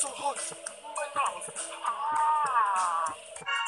so hot, my mouth. Ah.